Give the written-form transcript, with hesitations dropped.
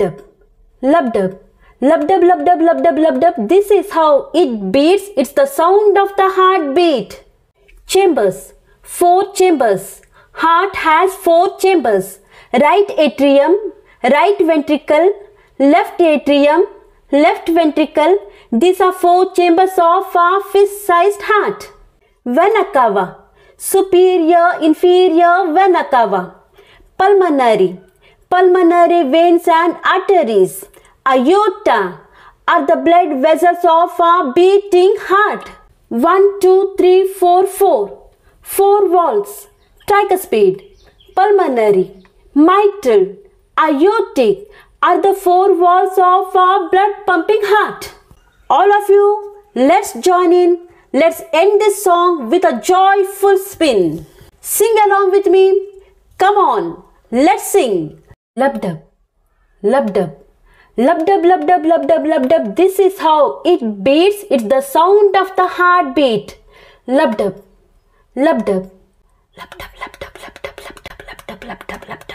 Lub-dub, lub-dub, lub-dub, lub-dub, lub-dub, lub-dub. This is how it beats. It's the sound of the heartbeat. Chambers, 4 chambers. Heart has 4 chambers. Right atrium, right ventricle, left atrium, left ventricle. These are 4 chambers of a fist-sized heart. Vena cava, superior, inferior vena cava. Pulmonary, pulmonary veins and arteries. Aorta are the blood vessels of a beating heart. 1, 2, 3, 4, 4. 4 walls. Tricuspid, pulmonary, mitral, aortic are the 4 walls of a blood pumping heart. All of you, let's join in. Let's end this song with a joyful spin. Sing along with me. Come on, let's sing. Lub-dub, lub-dub, lub-dub, lub-dub, lub-dub, lub-dub. This is how it beats. It's the sound of the heartbeat. Lub-dub, lub-dub, lub-dub, lub-dub, lub-dub, lub-dub, lub-dub, lub-dub, lub-dub.